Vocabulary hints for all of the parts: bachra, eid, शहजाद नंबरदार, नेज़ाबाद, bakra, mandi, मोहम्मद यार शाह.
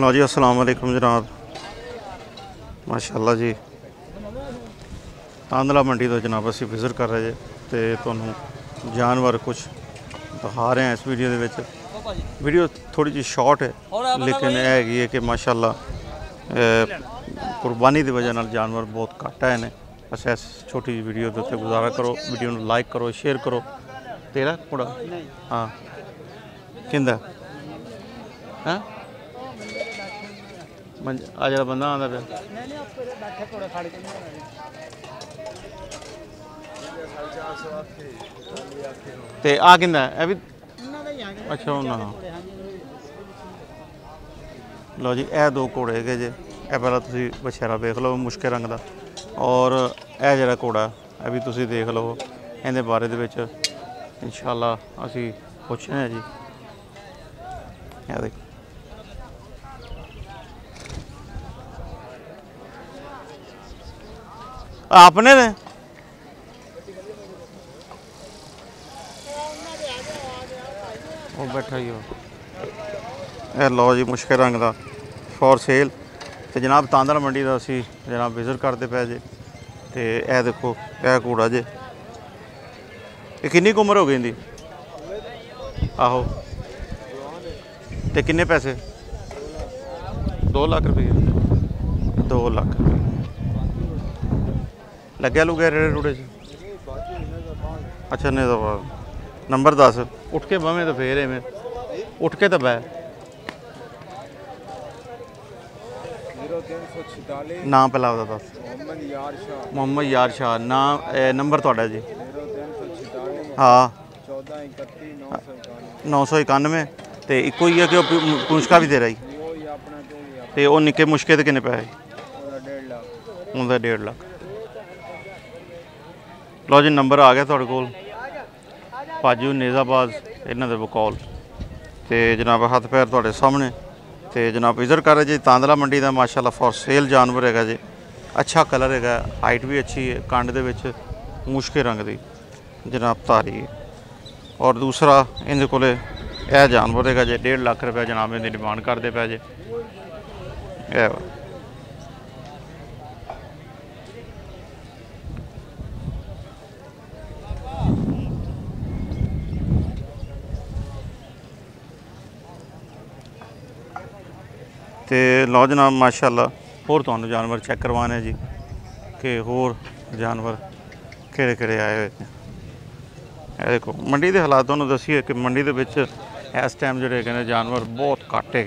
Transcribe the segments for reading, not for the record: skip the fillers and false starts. लो जी अस्सलाम वालेकुम जनाब। माशाल्लाह जी तांदला मंडी तो जनाब असी विजिट कर रहे तो थोनों जानवर कुछ दिखा रहे हैं इस वीडियो के विच। वीडियो थोड़ी जी शॉर्ट है लेकिन यह हैगी है कि माशाल्लाह कुर्बानी की वजह जानवर बहुत घट आए हैं। बस इस छोटी जी वीडियो के उत्ते गुजारा करो, वीडियो लाइक करो, शेयर करो। तेरा घोड़ा हाँ किंदा है आज बंदा आंदा पे ते आ कि अच्छा होना। लो जी ए दो घोड़े है जे ए पहला बछेरा देख लो मुश्के रंग का और ए जरा घोड़ा ए भी तुसी देख लो। इनके बारे के इंशाल्लाह असी पुछने जी। देख आपने ने वो बैठा ही हो। लो जी मुश्किल रंग का फॉर सेल तो जनाब तांदल मंडी का असी जनाब विजिट करते पे जे। तो यह देखो यह कूड़ा जे ये किन्नी उम्र हो गई इंदी आहो तो किन्ने पैसे 2 लाख रुपये 2 लाख लगे लुगे रेड़े रूड़े से। अच्छा नहीं तो नंबर 10 उठ के बहवें तो फेर एवें उठ के तो बह नाम पहला दस मोहम्मद यार शाह नाम नंबर थोड़ा जी हाँ 991 तो इको ही है कि पुंछका भी दे रही तो वह निके मुश्के तो किन्ने पैसे उनका 1.5 लाख। लो जी नंबर आ गया थोड़े कोल पाजू नेज़ाबाद इन्हों के बकौल तो जनाब हाथ पैर थोड़े सामने तो जनाब इधर कर जी तांदला मंडी का माशाल्लाह फॉर सेल जानवर है जी। अच्छा कलर है हाइट भी अच्छी है कंड के मुश्के रंग की जनाब तारी और दूसरा इनके कोल जानवर है जी 1.5 लाख रुपया जनाब इनकी डिमांड करते पे जे। तो लो जनाब माशाल्लाह होर तुहानू जानवर चेक करवाने जी कि होर जानवर केड़े केड़े आए हुए हैं। देखो मंडी के हालात तुहानू दसीए कि मंडी के विच इस टाइम जिहड़े कहने जानवर बहुत घट है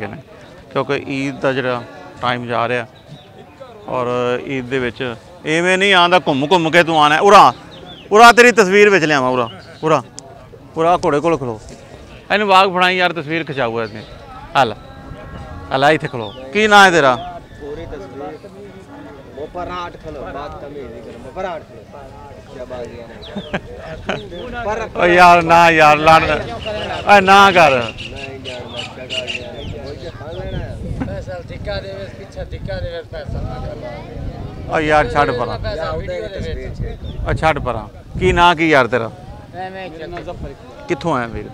क्योंकि ईद का जिहड़ा टाइम जा रहा और ईद के विच इवें नहीं आंदा घूम घूम के तू आना उरा उरा तेरी तस्वीर विच लियावां उरा उरा उरा घोड़े कोल खलो इन्हूं वाघ फड़ाई यार तस्वीर खिचाऊ इसने हल अला इतने खलो की ना है तेरा यार ना यार लान ना कर यार छड़ परा छड़ परा की ना की यार तेरा कित्थों आया वीर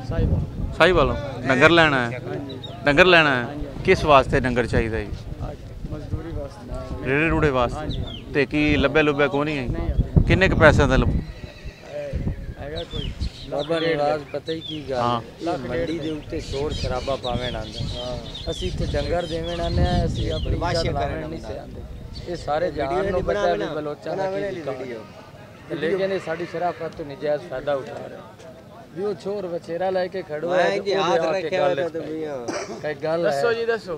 साई वालों डंगर लैना है डंगर लैना है किस वास्ते डंगर चाहिए जी रेड़े रूड़े वास्ते तो कि लब्बे लुब्बे को नहीं है किन्ने के पैसे का लब्बे पता ही की मंडी दे उत्ते शोर शराबा पावेन आंदा असि इत्थे डंगर देवेन आने असि अपनी वाशे करन नहीं आंदे ये सारे जान नो पता है बलोचा ना की वीडियो लेकिन ये साडी शराफत तो नजायज फायदा उठा रहे यो छोर बचेरा लेके खड़ो है जी हाथ रखे है तो भैया काय गल है दसो जी दसो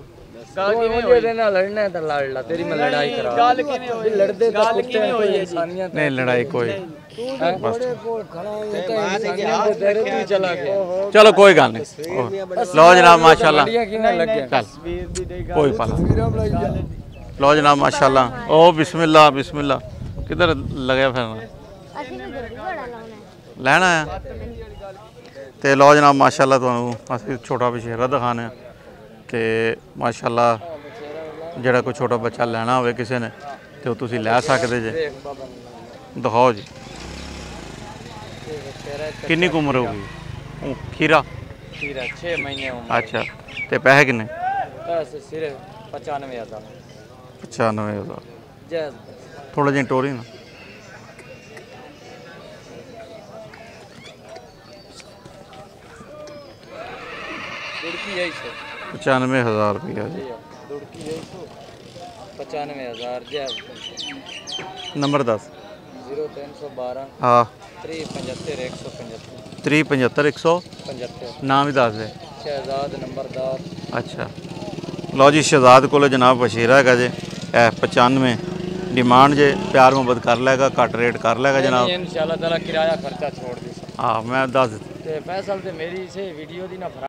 गल की नहीं होई तेरे ना लड़ना है तो लड़ ला तेरी मैं लड़ाई करा गल की नहीं होई लड़दे तो कुत्ते होई इंसानियत नहीं लड़ाई कोई बड़े को खड़ा है तो हाथ रखे तू चला गया चलो कोई गल नहीं। लो जनाब माशाल्लाह तस्वीर भी दे गल कोई पता। लो जनाब माशाल्लाह ओ बिस्मिल्लाह बिस्मिल्लाह किधर लगया फिरना असली घोड़ा लाना लेना है तो लो जनाब माशाल्लाह तुहानू अस छोटा बछेरा दिखाने तो माशाल्लाह जड़ा कोई छोटा बच्चा लेना हो किसी ने तो तुसी लै सकते जे। दिखाओ जी किन्नी उम्र होगी खीरा अच्छा तो पैसे किन्ने पैसे सिर्फ 95,000। 95,000 जायज़। थोड़ा जी टोरी ना दुड़की है 95,000 रुपया जी। दुड़की है 95,000 जायज़। नंबर 10 0312 हाँ 375 175 375 175। नाम ही दस है शहजाद नंबरदार। अच्छा लो जी शहजाद को जनाब बशीरा है जी 95 डिमांड जे प्यार मुहब्बत कर लेगा घट रेट कर लेगा जनाब इंशाल्लाह ताला किराया खर्चा छोड़ दी। हाँ मैं दस पैसा मेरी से वीडियो दी ना।